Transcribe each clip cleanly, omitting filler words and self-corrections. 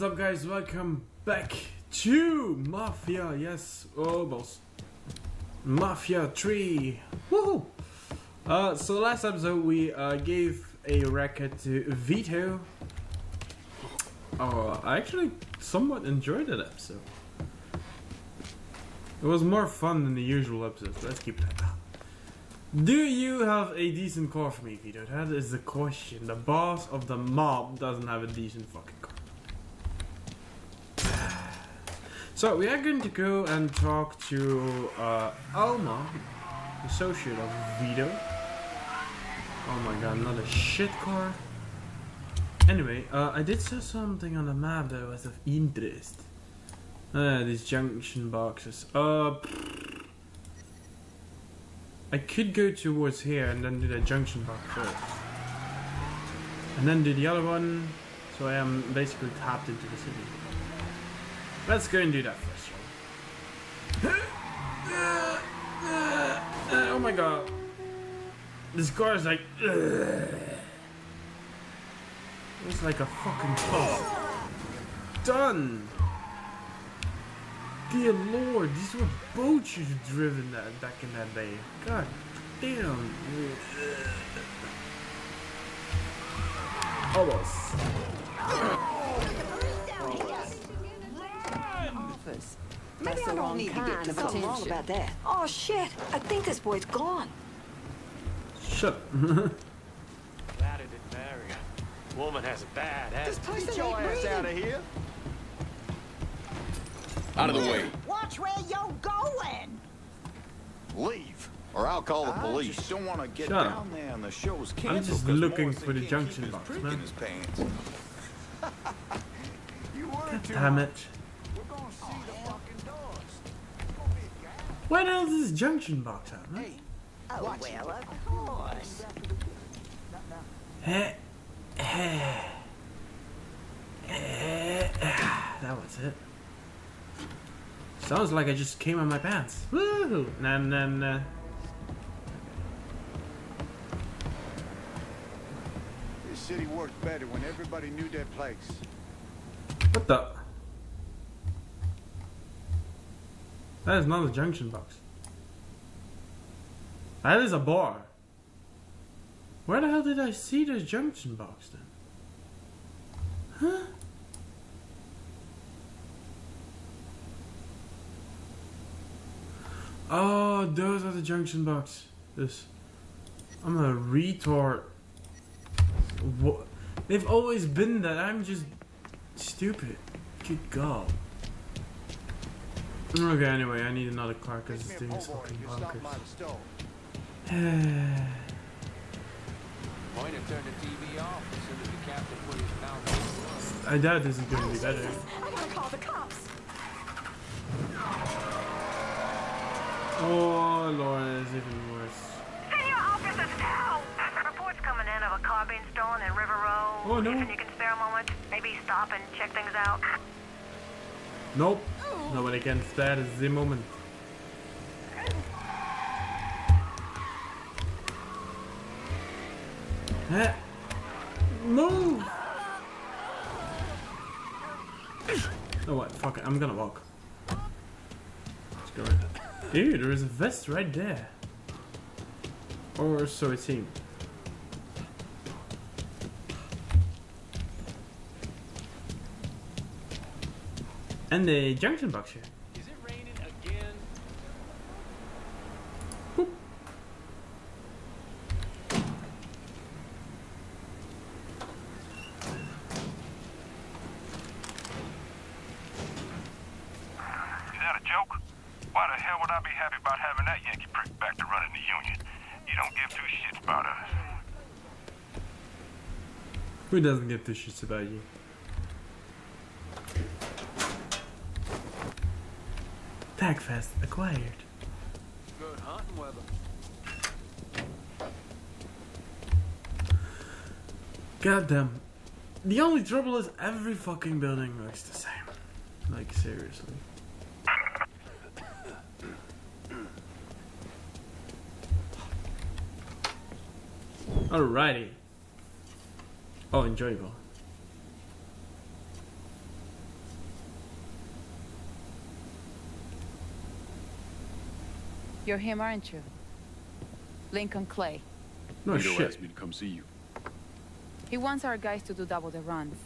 is up, guys? Welcome back to Mafia, yes, almost, Mafia 3, woohoo! So last episode we gave a racket to Vito. Oh, I actually somewhat enjoyed that episode. It was more fun than the usual episode, so let's keep that up. Do you have a decent car for me, Vito? That is the question. The boss of the mob doesn't have a decent fucking car. So we are going to go and talk to Alma, associate of Vito. Oh my god, not a shit car. Anyway, I did see something on the map that was of interest. These junction boxes. I could go towards here and then do the junction box first. And then do the other one, so I am basically tapped into the city. Let's go and do that first, shall we? Oh my god. This car is like... It's like a fucking puzzle. Done! Dear lord, these were boats you driven that back in that day. God damn. Almost. Almost. Maybe I don't need to get to something wrong about that. Oh shit, I think this boy's gone. Shut up. That didn't marry her. Woman has a bad ass. Just push your ass out of here. Out of the way. Watch where you're going. Leave, or I'll call the police. Just don't want to get down there and the show's canceled. I'm just looking for the junction box, man. Damn it. We're going to see the fucking doors. Where the hell is this junction box at, man? Oh, well, of course. That was it. Sounds like I just came on my pants. Woo! And then, this city worked better when everybody knew their place. What the? That is not a junction box. That is a bar. Where the hell did I see the junction box then? Huh? Oh, those are the junction box. This. I'm a retard. What? They've always been that. I'm just stupid. Good god. Okay, anyway, I need another car because this thing is fucking bonkers. I doubt this is going to be better. I gotta call the cops. Oh lord, it's even worse. Senior officers, help! Reports coming in of a car being stolen in River Road. Oh no. If you can spare a moment, maybe stop and check things out. Nope. Ooh. Nobody can spare the moment. Move! Oh what? Fuck it. I'm gonna walk. Let's go right. Dude, there is a vest right there. Or so it seemed. And the junction box here. Is it raining again? Boop. Is that a joke? Why the hell would I be happy about having that Yankee prick back to running the union? You don't give two shits about us. Who doesn't give two shits about you? Tagfest acquired. Good hunting weather. Goddamn. The only trouble is every fucking building looks the same. Like, seriously. Alrighty. Oh, enjoyable. You're him, aren't you? Lincoln Clay. No shit. Vito asked me to come see you. He wants our guys to do double the runs.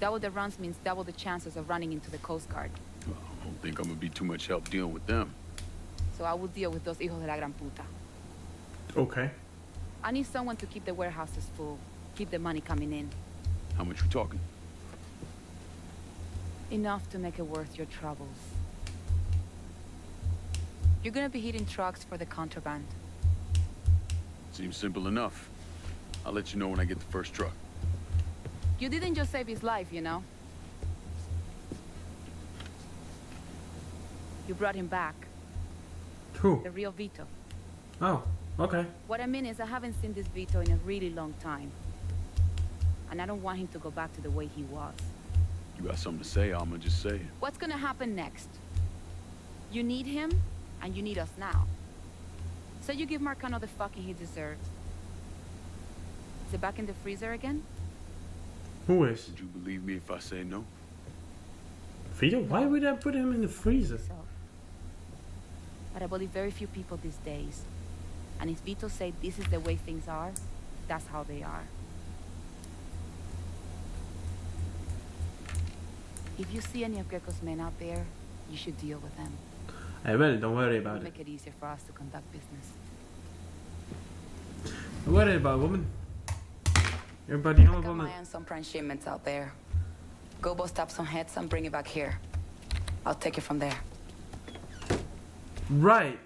Double the runs means double the chances of running into the Coast Guard. Well, I don't think I'm gonna be too much help dealing with them. So I will deal with those hijos de la gran puta. Okay. I need someone to keep the warehouses full, keep the money coming in. How much you talking? Enough to make it worth your troubles. You're gonna be hitting trucks for the contraband. Seems simple enough. I'll let you know when I get the first truck. You didn't just save his life, you know. You brought him back. Who? The real Vito. Oh, okay. What I mean is I haven't seen this Vito in a really long time. And I don't want him to go back to the way he was. You got something to say, Alma, just say it. What's gonna happen next? You need him, and you need us now. So you give Marcano the fucking he deserves. Is it back in the freezer again? Who is? Would you believe me if I say no? Vito? Why would I put him in the freezer? But I believe very few people these days. And if Vito said this is the way things are, that's how they are. If you see any of Greco's men out there, you should deal with them. I will, don't worry about it. Make it easier for us to conduct business. Don't worry about it, woman. Everybody knows woman. I got my eye on some transshipments out there. Go bust up some heads and bring it back here. I'll take it from there. Right.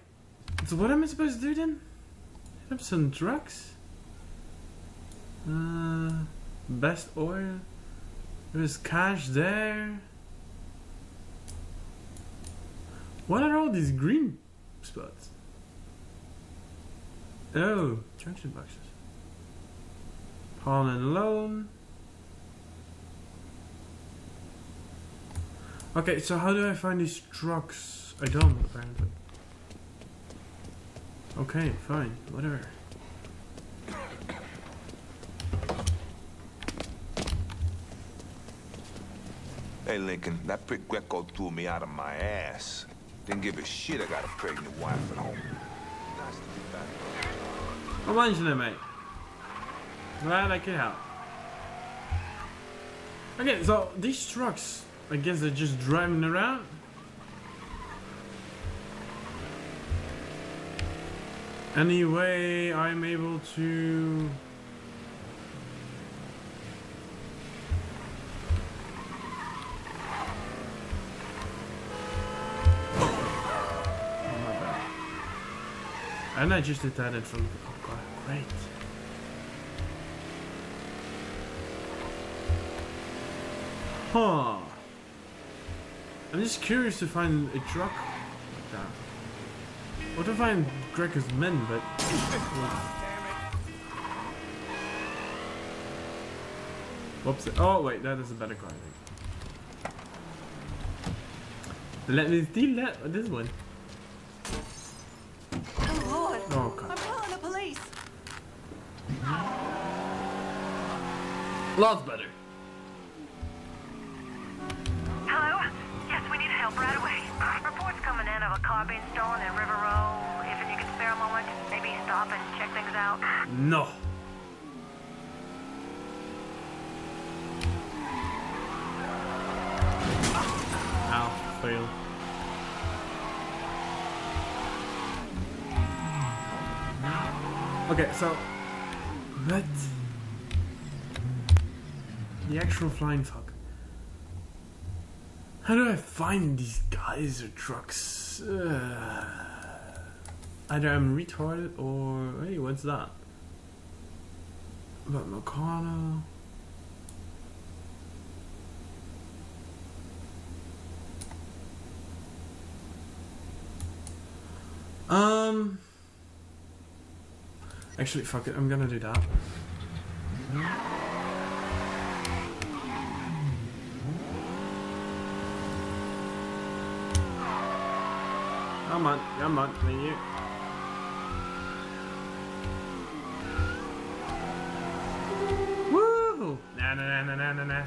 So what am I supposed to do then? Hit up some drugs? Best oil? There's cash there. What are all these green spots? Oh, junction boxes. Pawn and loan. Okay, so how do I find these drugs? I don't, apparently. Okay, fine, whatever. Hey Lincoln, that prick Greco threw me out of my ass. Didn't give a shit I got a pregnant wife at home. Nice to be back. I'm mentioning it, mate. Glad I can help. Okay, so these trucks, I guess they're just driving around. Anyway, I'm able to... And I just did that in front of the... Oh god, great. Huh. I'm just curious to find a truck like that. What if I'm Greco's men, but... Whoops. Oh wait, that is a better car, I think. Let me steal that, this one. Oh, God. I'm calling the police. Lots better. Hello? Yes, we need help right away. Reports coming in of a car being stolen at River Road. If you could spare a moment, maybe stop and check things out. No. Ow, fail. Okay, so, but the actual flying fuck. How do I find these guys or trucks? Either I'm retarded or hey, what's that? About Marcano. Actually, fuck it, I'm gonna do that. Come on, thank you. Woo! Nah, nah, nah, nah, nah, nah.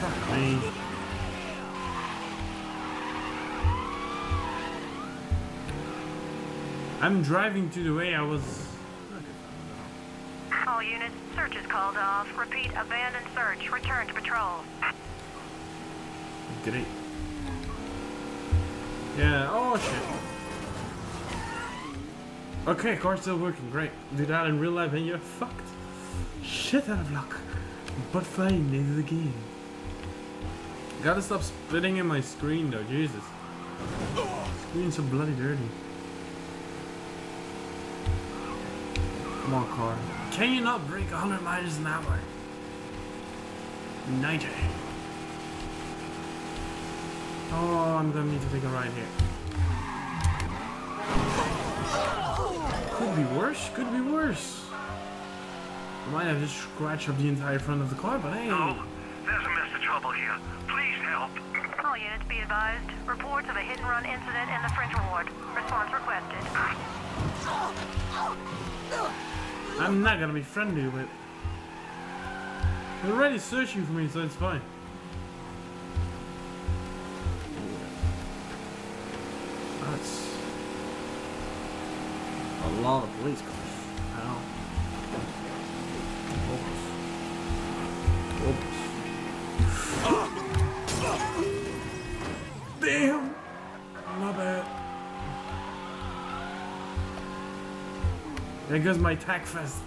Fuck me. I'm driving to the way I was. All units, search is called off. Repeat, abandon search. Return to patrol. Great. Yeah, oh shit. Okay, car's still working, great. Do that in real life and you're fucked. Shit out of luck. But fine, this is the game. Gotta stop spitting in my screen though, Jesus. Screen's so bloody dirty. Come on, car. Can you not break 100 miles an hour? Neither. Oh, I'm gonna need to take a ride here. Could be worse, could be worse. I might have just scratched up the entire front of the car, but hey. No, there's a mess of trouble here. Please help. All units be advised. Reports of a hit and run incident in the French ward. Response requested. I'm not gonna be friendly with it. They're already searching for me, so it's fine. That's a lot of police cars. Ow. Oops. Oops. Damn! Not bad. There goes my tack fest.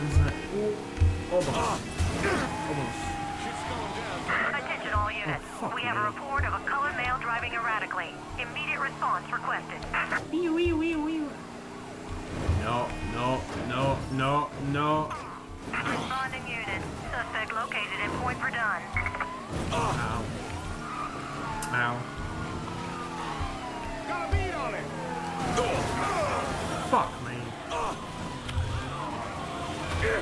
What's that? Almost. Units. Oh, we have a report of a colored male driving erratically. Immediate response requested. No, no, no, no, no. Responding unit. Suspect located at Point Verdun. Ow. Ow. Got a beat on it. Fuck me.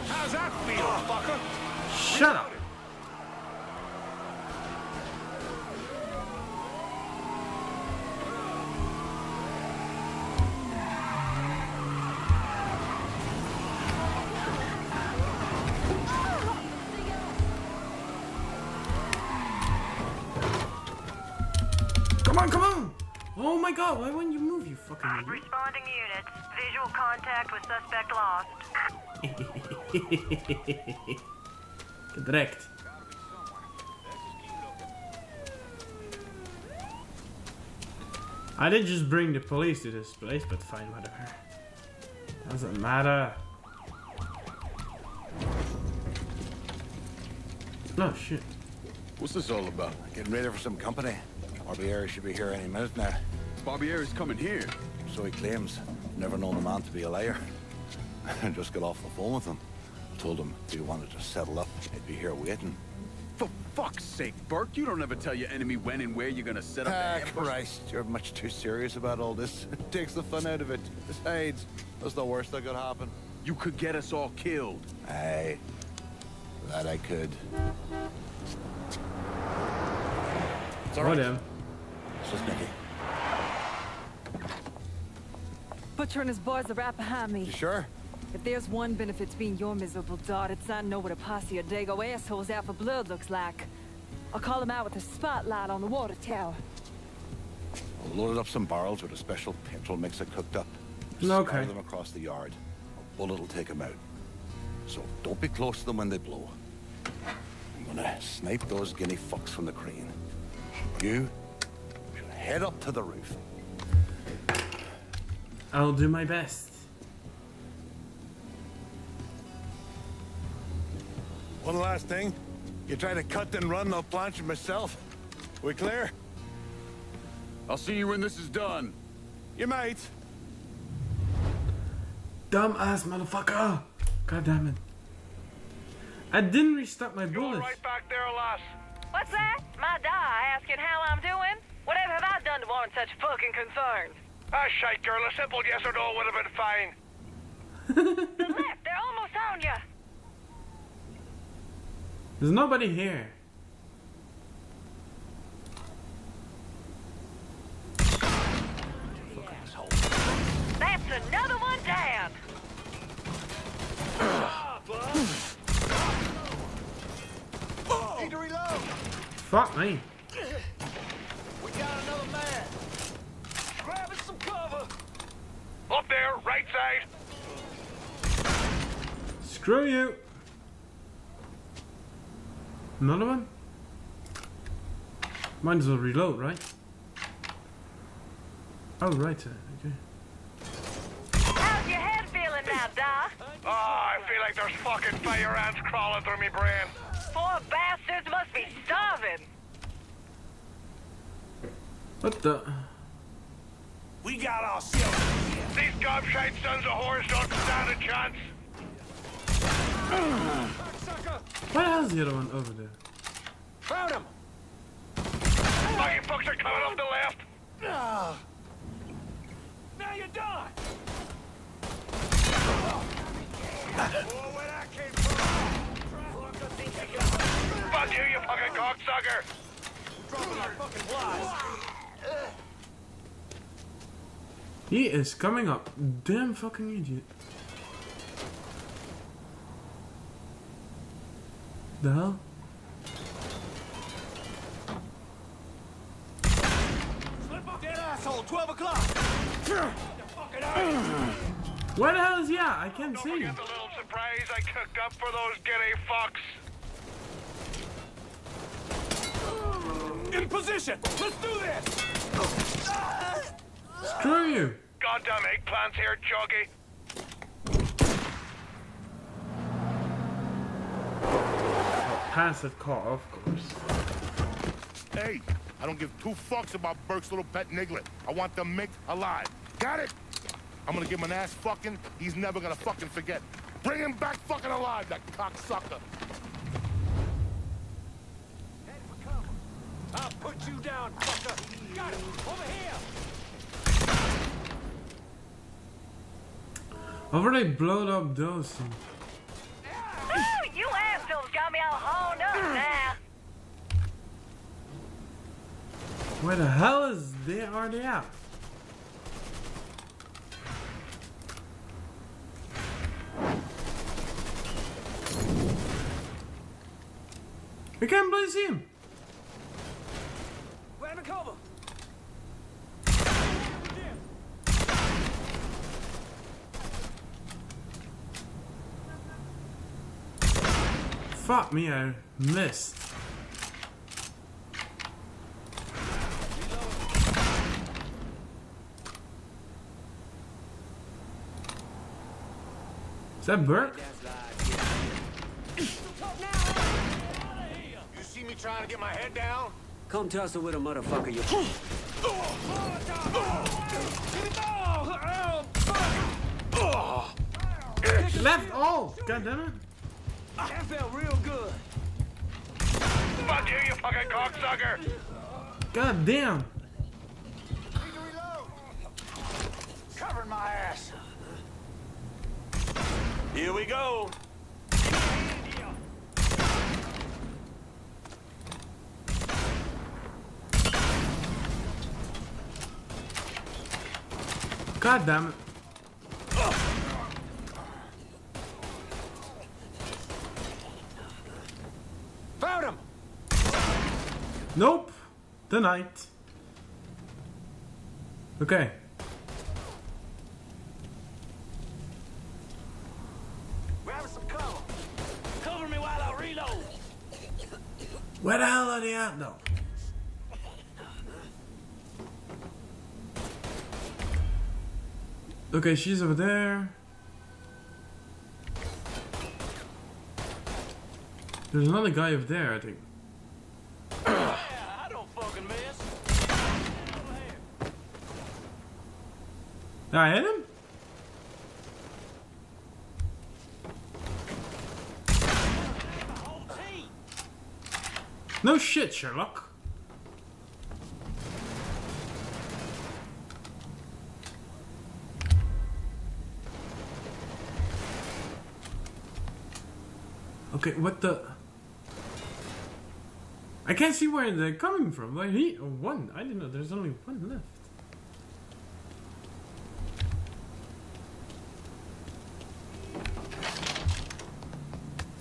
How's that feel, fucker? Shut up. Oh my god, why wouldn't you move, you fucking idiot? Responding units, visual contact with suspect lost. Correct. I did just bring the police to this place, but fine, whatever. Doesn't matter. No shit. What's this all about? Getting ready for some company? Barbieri should be here any minute now. Barbieri's coming here. So he claims. Never known a man to be a liar. I just got off the phone with him. Told him if he wanted to settle up, he'd be here waiting. For fuck's sake, Burke, you don't ever tell your enemy when and where you're gonna set up that ambush. Christ, you're much too serious about all this. It takes the fun out of it. Besides, that's the worst that could happen. You could get us all killed. Aye. That I could. It's all right. It's just Mickey. Butcher and his boys are right behind me. You sure? If there's one benefit to being your miserable dot, it's I know what a posse of Dago assholes out for blood looks like. I'll call them out with a spotlight on the water tower. I loaded up some barrels with a special petrol mixer cooked up. Just okay. Them across the yard. A bullet will take them out. So don't be close to them when they blow. I'm gonna snipe those guinea fucks from the crane. You should head up to the roof. I'll do my best. One last thing. You try to cut and run, I'll plant you myself. We clear? I'll see you when this is done. You might. Dumb ass motherfucker. God damn it. I didn't restock my bullets. You're right back there, lass. What's that? My da asking how I'm doing? Whatever have I done to warrant such fucking concern? Ah, shite, girl. A simple yes or no would have been fine. The left. They're almost on ya. There's nobody here. Yeah. That's another one down. Need to reload. Fuck me. We got there, right side. Screw you. Another one? Might as well reload, right? Oh, right, okay. How's your head feeling now, Doc? Oh, I feel like there's fucking fire ants crawling through me brain. Poor bastards must be starving. What the? We got ourselves. These gobshite sons of whores don't stand a chance. Where the hell's the other one over there? Found him! Fucking folks are coming off the left! Now you die! Oh, where I came from! Fuck you, you fucking cocksucker! Dropping our fucking flies! He is coming up. Damn fucking idiot. The hell? Slip up that asshole, 12 o'clock! Where the hell is he at? I can't see him. Don't forget the little surprise I cooked up for those guinea fucks. In position! Let's do this! Screw you! Goddamn eggplants here, Joggy. Passive car, of course. Hey, I don't give two fucks about Burke's little pet nigglet. I want them mick alive. Got it? I'm gonna give him an ass fucking. He's never gonna fucking forget. Bring him back fucking alive, that cocksucker. Head for cover. I'll put you down, fucker. Got him. Over here. I've already blown up those. Where the hell is they already at? We can't place him. We're in the cover. Fuck me, I missed. Is that Burke? You see me trying to get my head down? Come tussle with a motherfucker, you. Left all! God damn it! That felt real good. Fuck you, you fucking cocksucker! God damn! Covering my ass. Here we go. God damn it. Found him. Nope. Denied. Okay. Where the hell are they at now? Okay, she's over there. There's another guy over there, I think. Yeah, I don't fucking miss. Did I hit him? No shit, Sherlock. Okay, what the? I can't see where they're coming from. Like he one. I didn't know there's only one left.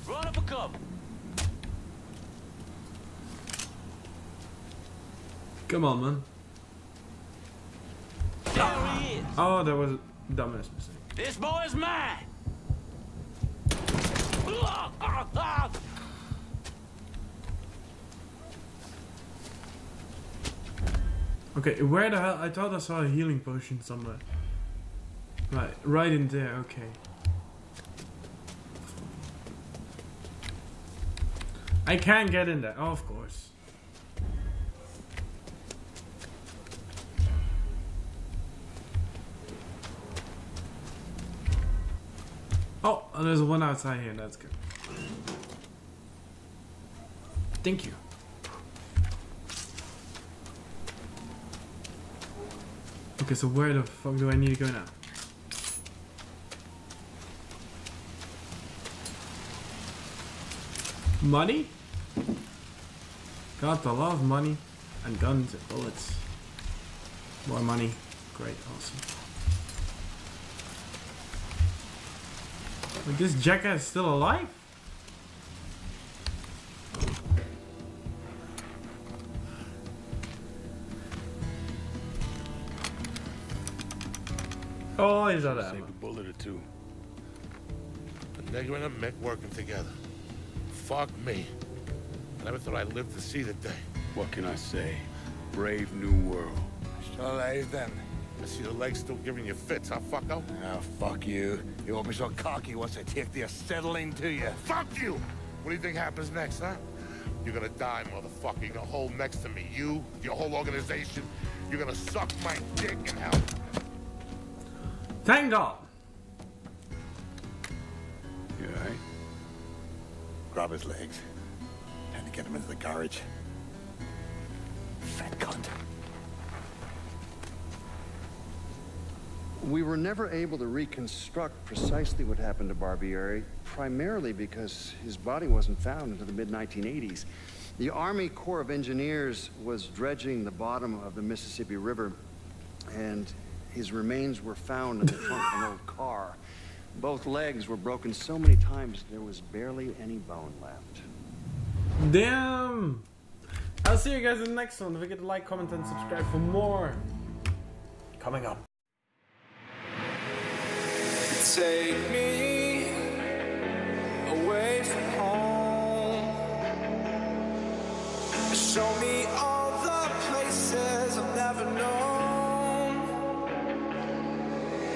Run up a cup. Come on, man. There he is. Oh, that was... Dumbest mistake. This boy is mine! Okay, where the hell? I thought I saw a healing potion somewhere. Right in there, okay. I can't get in there, oh, of course. Oh, there's one outside here, that's good. Thank you. Okay, so where the fuck do I need to go now? Money? Got a lot of money and guns and bullets. More money. Great, awesome. But this jackass is still alive? Oh, he's out of ammo. Save a bullet or two. A nigger and a mech working together. Fuck me. I never thought I'd live to see the day. What can I say? Brave new world. Shall I then? I see the legs still giving you fits, huh, fucko? Oh, fuck you. You won't be so cocky once I take the acetylene to you. Fuck you! What do you think happens next, huh? You're gonna die, motherfucker. You're gonna hold next to me. You, your whole organization. You're gonna suck my dick in hell. Thank God. You all right? Grab his legs. Time to get him into the garage. Fat cunt. We were never able to reconstruct precisely what happened to Barbieri, primarily because his body wasn't found until the mid-1980s. The Army Corps of Engineers was dredging the bottom of the Mississippi River, and his remains were found in the trunk of an old car. Both legs were broken so many times there was barely any bone left. Damn! I'll see you guys in the next one. Don't forget to like, comment, and subscribe for more coming up. Take me away from home. Show me all the places I've never known.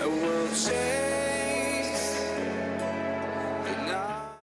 A world change.